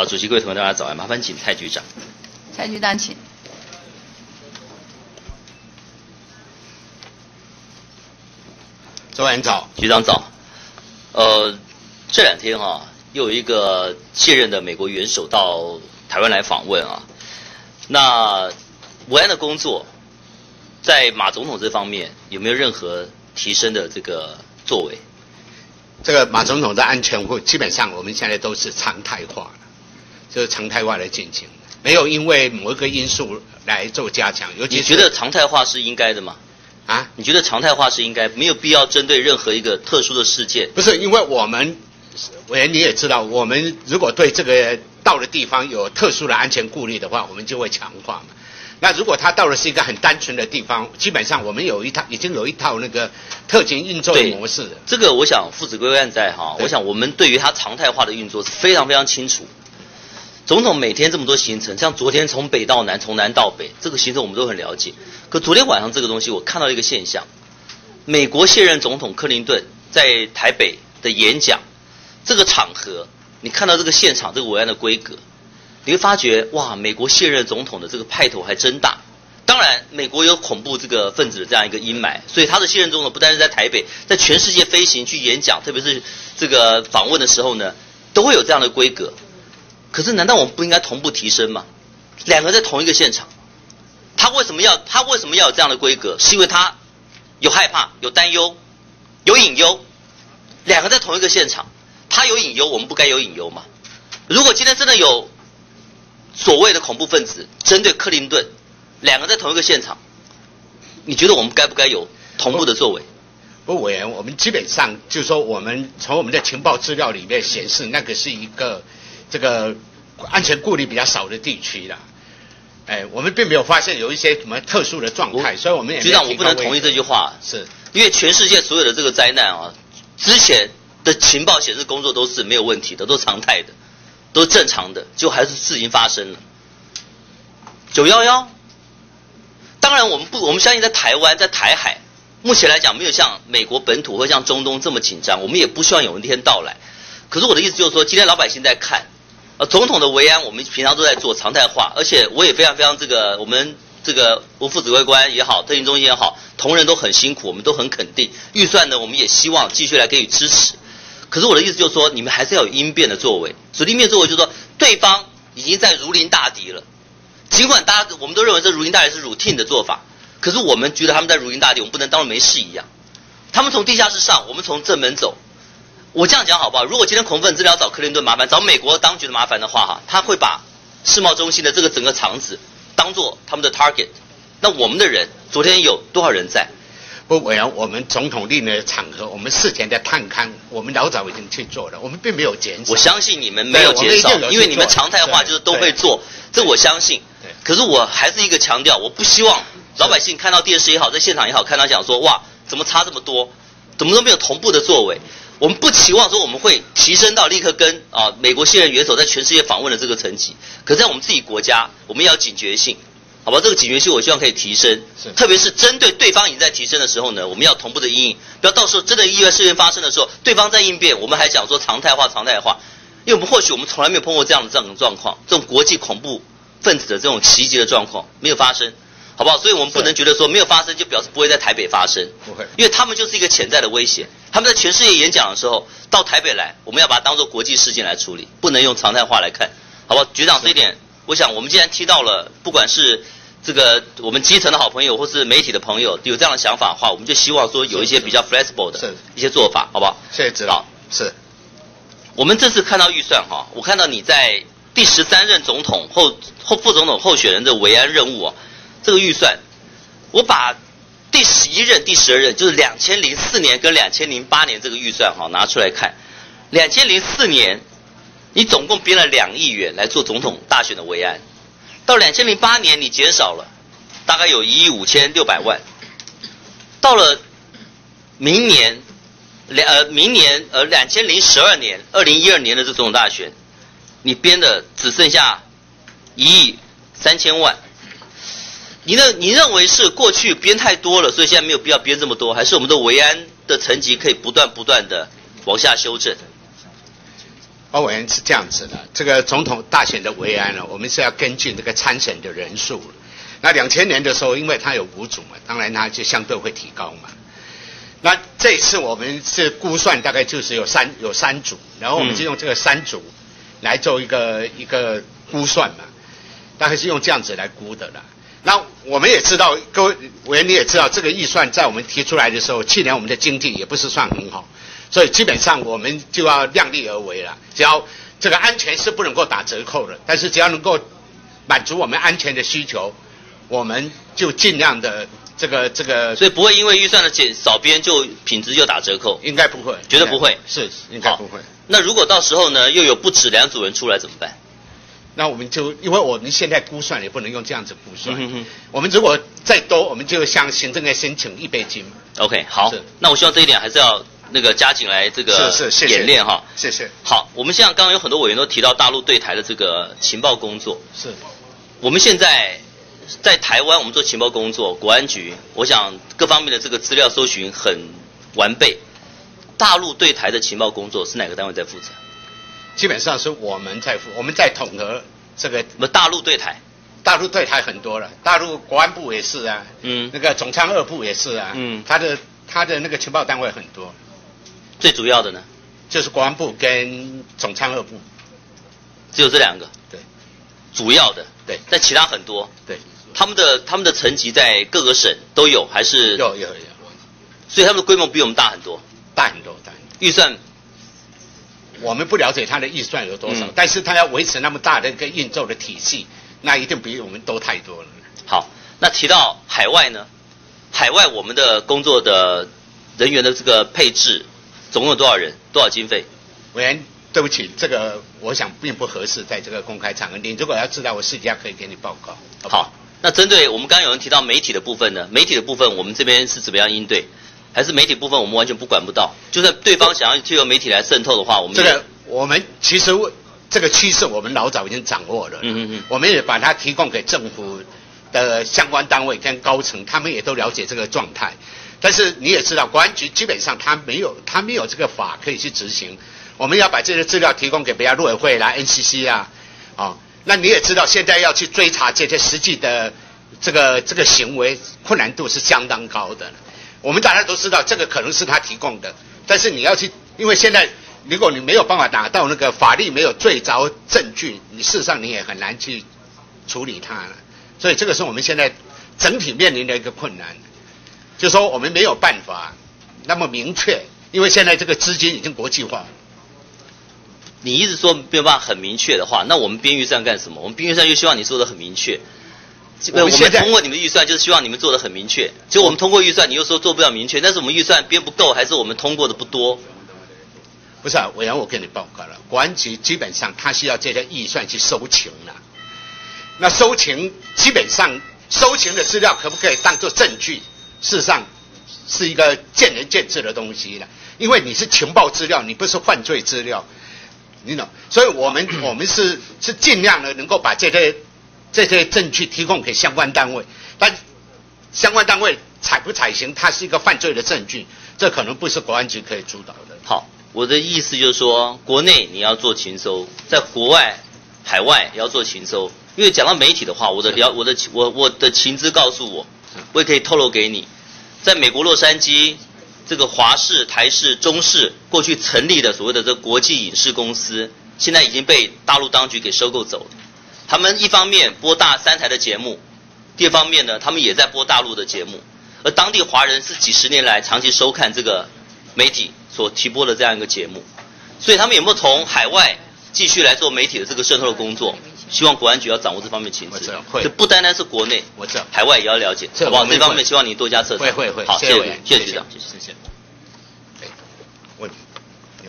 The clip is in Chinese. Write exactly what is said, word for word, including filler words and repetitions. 好，主席，各位同学大家早安，麻烦请蔡局长。蔡局长请。周安早，局长早。呃，这两天哈、啊，又有一个卸任的美国元首到台湾来访问啊。那国安的工作，在马总统这方面有没有任何提升的这个作为？这个马总统的安全会基本上我们现在都是常态化了，就是常态化来进行，没有因为某一个因素来做加强。尤其你觉得常态化是应该的吗？啊，你觉得常态化是应该，没有必要针对任何一个特殊的事件？不是，因为我们，委员你也知道，我们如果对这个到的地方有特殊的安全顾虑的话，我们就会强化嘛。那如果他到的是一个很单纯的地方，基本上我们有一套，已经有一套那个特勤运作的模式了。这个我想父子归案在哈，我想我们对于他常态化的运作是非常非常清楚。总统每天这么多行程，像昨天从北到南，从南到北，这个行程我们都很了解。可昨天晚上这个东西，我看到一个现象：美国卸任总统克林顿在台北的演讲，这个场合，你看到这个现场这个维安的规格。你会发觉，哇，美国卸任总统的这个派头还真大。当然，美国有恐怖这个分子的这样一个阴霾，所以他的卸任总统不单是在台北，在全世界飞行去演讲，特别是这个访问的时候呢，都会有这样的规格。可是，难道我们不应该同步提升吗？两个在同一个现场，他为什么要他为什么要有这样的规格？是因为他有害怕、有担忧、有隐忧。两个在同一个现场，他有隐忧，我们不该有隐忧吗？如果今天真的有所谓的恐怖分子针对克林顿，两个在同一个现场，你觉得我们该不该有同步的作为？不，委员，我们基本上就是说，我们从我们的情报资料里面显示，那个是一个这个安全顾虑比较少的地区啦。哎，我们并没有发现有一些什么特殊的状态，所以我们也局长，我不能同意这句话，是因为全世界所有的这个灾难啊，之前的情报显示工作都是没有问题的，都是常态的。都正常的，就还是事情发生了。九一一，当然我们不，我们相信在台湾，在台海，目前来讲没有像美国本土或像中东这么紧张，我们也不希望有一天到来。可是我的意思就是说，今天老百姓在看，呃，总统的维安我们平常都在做常态化，而且我也非常非常这个，我们这个无父指挥官也好，特勤中心也好，同仁都很辛苦，我们都很肯定。预算呢，我们也希望继续来给予支持。可是我的意思就是说，你们还是要有应变的作为。所以应变作为就是说，对方已经在如临大敌了。尽管大家我们都认为这如临大敌是 routine 的做法，可是我们觉得他们在如临大敌，我们不能当没事一样。他们从地下室上，我们从正门走。我这样讲好不好？如果今天恐怖分子要找克林顿麻烦，找美国当局的麻烦的话，哈，他会把世贸中心的这个整个场址当做他们的 target。那我们的人昨天有多少人在？不，委员，我们总统令的场合，我们事前的探勘，我们老早已经去做了，我们并没有减少。我相信你们没有减少，因为你们常态化就是都会做，这我相信。可是我还是一个强调，我不希望老百姓看到电视也好，在现场也好，看到讲说，哇，怎么差这么多，怎么都没有同步的作为。我们不期望说我们会提升到立刻跟啊美国现任元首在全世界访问的这个层级，可在我们自己国家，我们要警觉性。好吧，这个警觉性我希望可以提升，特别是针对对方已经在提升的时候呢，我们要同步的因应，不要到时候真的意外事件发生的时候，对方在应变，我们还讲说常态化、常态化，因为我们或许我们从来没有碰过这样的这种状况，这种国际恐怖分子的这种袭击的状况没有发生，好不好？所以我们不能觉得说没有发生就表示不会在台北发生，不会，因为他们就是一个潜在的威胁。他们在全世界演讲的时候到台北来，我们要把它当做国际事件来处理，不能用常态化来看，好不好？局长，这一点，我想我们既然提到了，不管是这个我们基层的好朋友或是媒体的朋友有这样的想法的话，我们就希望说有一些比较 flexible 的一些做法，好不好？谢谢指导。是我们这次看到预算哈，我看到你在第十三任总统后后副总统候选人的维安任务啊，这个预算我把第十一任、第十二任，就是两千零四年跟两千零八年这个预算哈拿出来看，两千零四年你总共编了两亿元来做总统大选的维安。到两千零八年，你减少了大概有一亿五千六百万。到了明年，两呃明年呃两千零十二年二零一二年的这总统大选，你编的只剩下一亿三千万。你认你认为是过去编太多了，所以现在没有必要编这么多，还是我们的维安的层级可以不断不断的往下修正？包委员是这样子的，这个总统大选的维安呢，我们是要根据这个参选的人数。那两千年的时候，因为他有五组嘛，当然他就相对会提高嘛。那这次我们是估算大概就是有三有三组，然后我们就用这个三组来做一个一个估算嘛，大概是用这样子来估的啦。那我们也知道，各位委员你也知道，这个预算在我们提出来的时候，去年我们的经济也不是算很好。所以基本上我们就要量力而为了，只要这个安全是不能够打折扣的，但是只要能够满足我们安全的需求，我们就尽量的这个这个。所以不会因为预算的减少编就品质又打折扣，应该不会，绝对不会，是应该不会。那如果到时候呢又有不止两组人出来怎么办？那我们就因为我们现在估算也不能用这样子估算，嗯、哼哼我们如果再多，我们就向行政院申请一倍金。OK， 好，那我希望这一点还是要。那个加紧来这个演练哈，谢谢。好，我们像刚刚有很多委员都提到大陆对台的这个情报工作，是。我们现在在台湾，我们做情报工作，国安局，我想各方面的这个资料搜寻很完备。大陆对台的情报工作是哪个单位在负责？基本上是我们在负，我们在统合这个。那大陆对台，大陆对台很多了，大陆国安部也是啊，嗯，那个总参二部也是啊，嗯，他的他的那个情报单位很多。最主要的呢，就是国安部跟总参二部，只有这两个。对，主要的。对，但其他很多。对，他们的他们的层级在各个省都有，还是有有有，所以他们的规模比我们大很多，大很多，大很多。预算，我们不了解他的预算有多少，嗯、但是他要维持那么大的一个运作的体系，那一定比我们多太多了。好，那提到海外呢，海外我们的工作的人员的这个配置。总共有多少人？多少经费？委员，对不起，这个我想并不合适在这个公开场合。你如果要知道，我私下可以给你报告。好, 好，那针对我们刚刚有人提到媒体的部分呢？媒体的部分我们这边是怎么样应对？还是媒体部分我们完全不管不到？就算对方想要借由媒体来渗透的话，我们这个我们其实这个趋势我们老早已经掌握了。嗯嗯嗯，我们也把它提供给政府的相关单位跟高层，他们也都了解这个状态。但是你也知道，国安局基本上他没有他没有这个法可以去执行。我们要把这些资料提供给别人，陆委会啦、N C C 啊，哦，那你也知道，现在要去追查这些实际的这个这个行为，困难度是相当高的。我们大家都知道，这个可能是他提供的，但是你要去，因为现在如果你没有办法拿到那个法律没有最着证据，你事实上你也很难去处理它了。所以这个是我们现在整体面临的一个困难。就说我们没有办法那么明确，因为现在这个资金已经国际化。你一直说没有办法很明确的话，那我们编预算干什么？我们编预算就希望你做的很明确。我们现在我们通过你们预算就是希望你们做的很明确。就我们通过预算，你又说做不了明确，但是我们预算编不够，还是我们通过的不多？不是啊，委员，我跟你报告了，国安局基本上它需要这些预算去收情了。那收情基本上收情的资料可不可以当做证据？事实上是一个见仁见智的东西了，因为你是情报资料，你不是犯罪资料，你懂？所以我们我们是是尽量的能够把这些这些证据提供给相关单位，但相关单位采不采行，它是一个犯罪的证据，这可能不是国安局可以主导的。好，我的意思就是说，国内你要做情搜，在国外海外也要做情搜，因为讲到媒体的话，我的了我的我我的情资告诉我。我也可以透露给你，在美国洛杉矶，这个华视、台视、中视过去成立的所谓的这国际影视公司，现在已经被大陆当局给收购走了。他们一方面播大三台的节目，第二方面呢，他们也在播大陆的节目。而当地华人是几十年来长期收看这个媒体所提播的这样一个节目，所以他们有没有从海外继续来做媒体的这个渗透的工作？希望国安局要掌握这方面情势，这不单单是国内，我知道海外也要了解，好不好？这方面希望你多加策展。会会会，好，谢谢，谢谢局长，谢谢。